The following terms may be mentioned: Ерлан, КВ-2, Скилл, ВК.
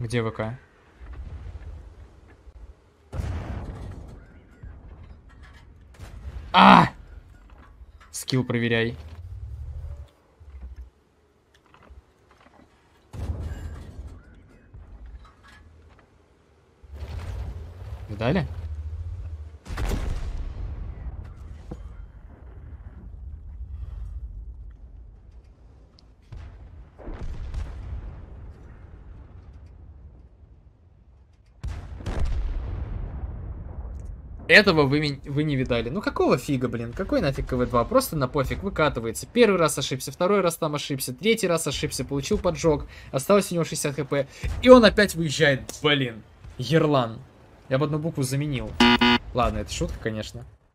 Где ВК? А! Скилл проверяй. Сдали? Этого вы не видали. Ну какого фига, блин? Какой нафиг КВ-2? Просто на пофиг. Выкатывается. Первый раз ошибся, второй раз там ошибся, третий раз ошибся, получил поджог. Осталось у него 60 хп. И он опять выезжает. Блин. Ерлан. Я бы одну букву заменил. Ладно, это шутка, конечно.